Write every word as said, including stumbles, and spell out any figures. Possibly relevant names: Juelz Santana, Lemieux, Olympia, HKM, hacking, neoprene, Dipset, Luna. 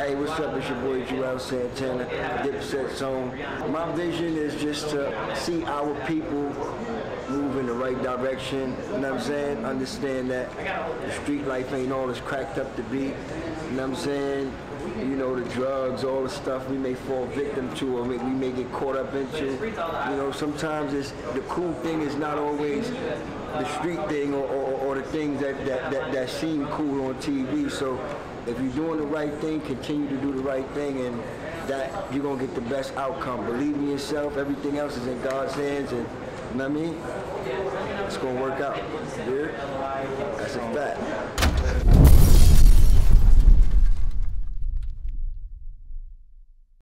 Hey, what's up? It's your boy Juelz Santana, Dipset song. My vision is just to see our people move in the right direction. You know what I'm saying? Understand that the street life ain't all it's cracked up to be. You know what I'm saying? You know, the drugs, all the stuff we may fall victim to or we may get caught up into. You know, sometimes it's, the cool thing is not always the street thing or, or, or the things that, that, that, that seem cool on T V. So if you're doing the right thing, continue to do the right thing, and that you're going to get the best outcome. Believe in yourself. Everything else is in God's hands, and you know what I mean? It's going to work out. Weird? That's a fact.